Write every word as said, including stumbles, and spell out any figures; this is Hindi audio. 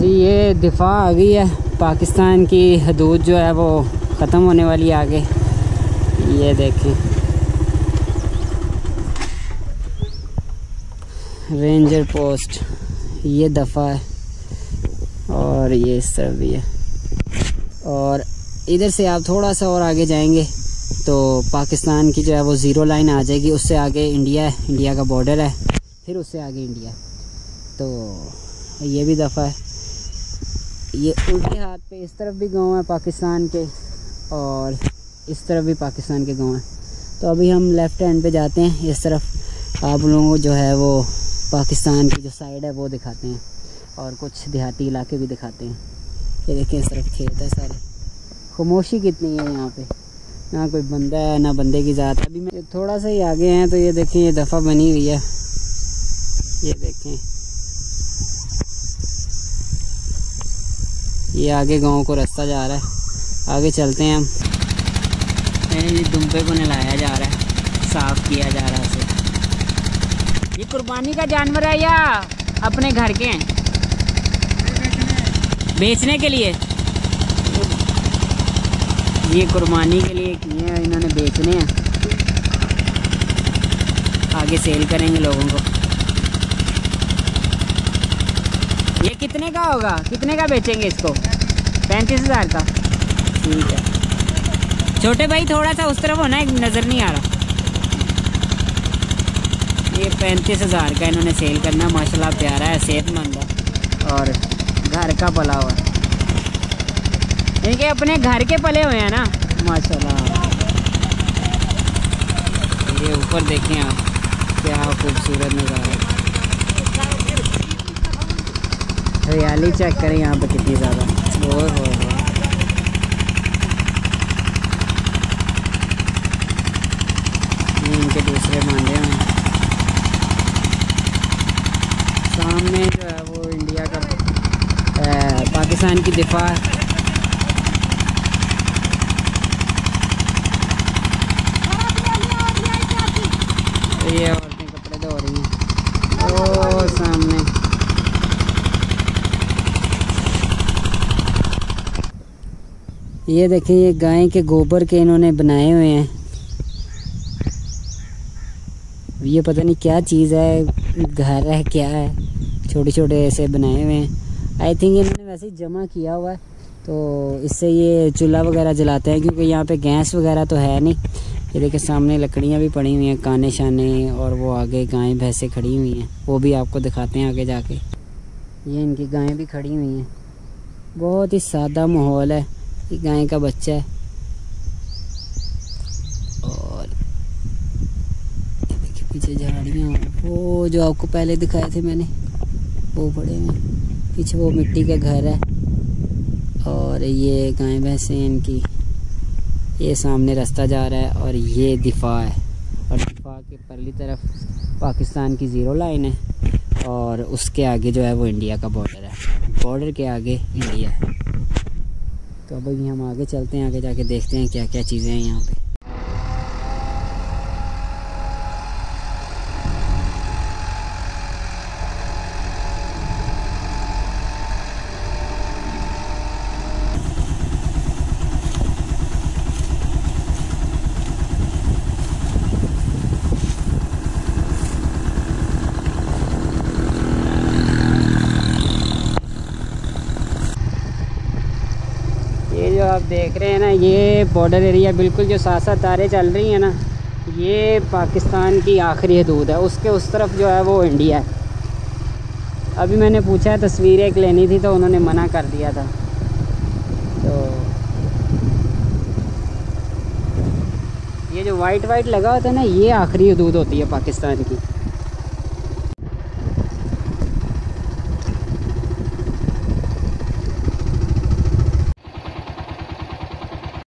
जी ये दिफा आ गई है, पाकिस्तान की हदूद जो है वो ख़त्म होने वाली है आगे। ये देखें रेंजर पोस्ट, ये दफ़ा है और ये इस तरफ भी है, और इधर से आप थोड़ा सा और आगे जाएंगे तो पाकिस्तान की जो है वो ज़ीरो लाइन आ जाएगी, उससे आगे इंडिया है, इंडिया का बॉर्डर है, फिर उससे आगे इंडिया। तो ये भी दफ़ा है, ये उल्टे हाथ पे इस तरफ भी गांव है पाकिस्तान के और इस तरफ भी पाकिस्तान के गांव हैं। तो अभी हम लेफ़्ट हैंड पे जाते हैं, इस तरफ आप लोगों को जो है वो पाकिस्तान की जो साइड है वो दिखाते हैं और कुछ देहाती इलाके भी दिखाते हैं। ये देखें इस तरफ खेत है सारे, खामोशी कितनी है यहाँ पे, ना कोई बंदा है ना बंदे की ज़ात। अभी मैं थोड़ा सा ही आगे हैं तो ये देखें ये दफ़ा बनी हुई है, ये देखें ये आगे गांव को रास्ता जा रहा है। आगे चलते हैं हम। ये दुम्बे को नहलाया जा रहा है, साफ़ किया जा रहा है उसे। ये कुर्बानी का जानवर है या अपने घर के हैं बेचने के लिए? ये कुर्बानी के लिए किए हैं इन्होंने, बेचने हैं, आगे सेल करेंगे लोगों को। ये कितने का होगा, कितने का बेचेंगे इसको? पैंतीस हज़ार का, ठीक है। छोटे भाई थोड़ा सा उस तरफ होना, एक नज़र नहीं आ रहा। ये पैंतीस हज़ार का इन्होंने सेल करना। माशाल्लाह प्यारा है, सेहतमंद है और घर का पला हुआ है, इनके अपने घर के पले हुए हैं ना माशाल्लाह। ये ऊपर देखें आप, क्या खूबसूरत नज़ारा है, हरियाली चेक करें यहाँ पे कितनी ज़्यादा। और हो इनके दूसरे मांडे हैं सामने जो है वो इंडिया का आ, पाकिस्तान की दिफा। ये औरतें कपड़े धो रही हैं, ओ सामने। ये देखें ये गाय के गोबर के इन्होंने बनाए हुए हैं, ये पता नहीं क्या चीज़ है, घर है क्या है, छोटे छोटे ऐसे बनाए हुए हैं। आई थिंक इन्होंने वैसे ही जमा किया हुआ है, तो इससे ये चूल्हा वगैरह जलाते हैं क्योंकि यहाँ पे गैस वगैरह तो है नहीं। ये देखिए सामने लकड़ियाँ भी पड़ी हुई हैं, काने शाने, और वो आगे गायें भैंसें खड़ी हुई हैं, वो भी आपको दिखाते हैं आगे जाके। ये इनकी गायें भी खड़ी हुई हैं, बहुत ही सादा माहौल है। ये गाय का बच्चा है और ये देखिए पीछे झाड़ियाँ, वो जो आपको पहले दिखाए थे मैंने वो पड़े हैं पीछे, वो मिट्टी का घर है और ये गाय भैंसें इनकी। ये सामने रास्ता जा रहा है और ये दिफा है, और दिफा के परली तरफ पाकिस्तान की ज़ीरो लाइन है और उसके आगे जो है वो इंडिया का बॉर्डर है, बॉर्डर के आगे इंडिया है। तो अब अभी हम आगे चलते हैं, आगे जाके देखते हैं क्या क्या चीज़ें हैं यहाँ पे। आप देख रहे हैं ना ये बॉर्डर एरिया, बिल्कुल जो सात सात तारे चल रही हैं ना, ये पाकिस्तान की आखिरी हदूद है, उसके उस तरफ जो है वो इंडिया है। अभी मैंने पूछा तस्वीर एक लेनी थी तो उन्होंने मना कर दिया था। तो ये जो वाइट वाइट लगा होता है ना, ये आखिरी हदूद होती है पाकिस्तान की।